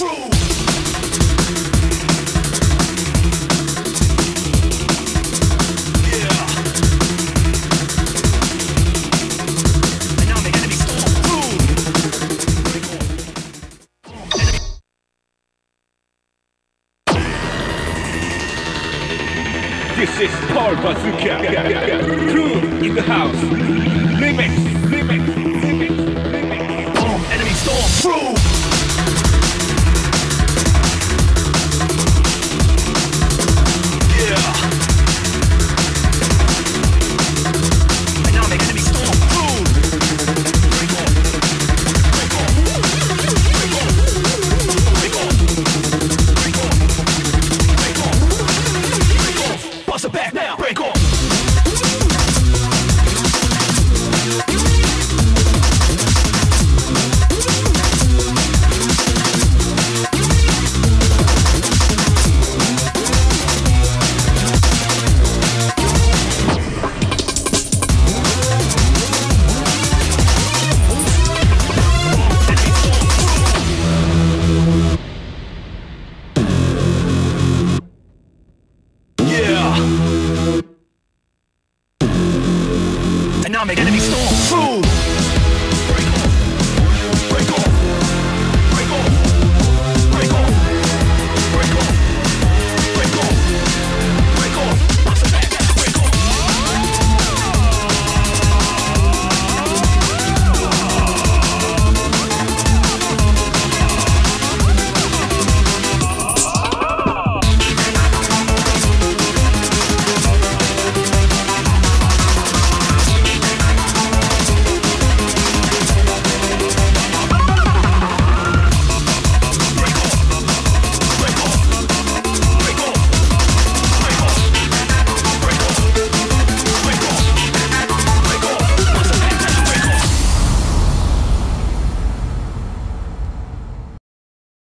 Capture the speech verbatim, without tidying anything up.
This is Paul Bazooka, CROOVE in the house, remix.